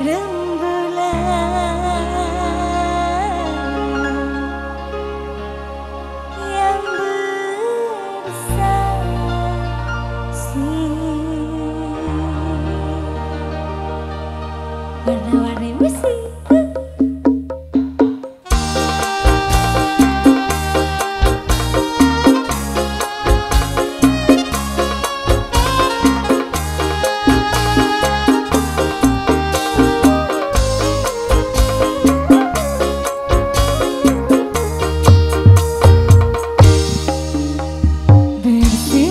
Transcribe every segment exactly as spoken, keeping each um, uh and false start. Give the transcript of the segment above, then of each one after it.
Warna-warni musik. Thank you.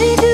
What is it?